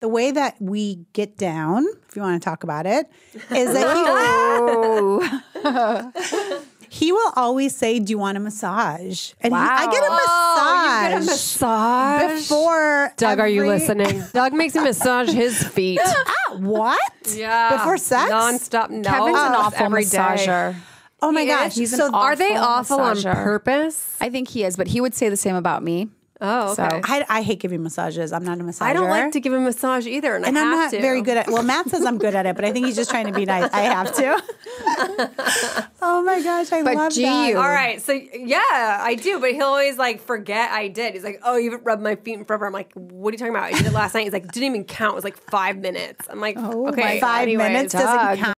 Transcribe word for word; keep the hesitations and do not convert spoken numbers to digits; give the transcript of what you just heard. The way that we get down, if you want to talk about it, is that he, he will always say, do you want a massage? And wow. he, I get a massage. Oh, you get a massage? Before Doug, every... are you listening? Doug makes him massage his feet. Ah, what? Yeah. Before sex? Non-stop. No. Kevin's an awful every massager. Day. Oh, my he gosh. He's so are they awful massager. On purpose? I think he is, but he would say the same about me. Oh, okay. So I, I hate giving massages. I'm not a massager. I don't like to give a massage either, and, and I have I'm not to. Very good at. Well, Matt says I'm good at it, but I think he's just trying to be nice. I have to. Oh my gosh, I but love gee, that. All right, so yeah, I do. But he'll always like forget I did. He's like, oh, you haven't rubbed my feet in forever. I'm like, what are you talking about? I did it last night. He's like, didn't even count. It was like five minutes. I'm like, oh, okay, five anyways. Minutes doesn't count.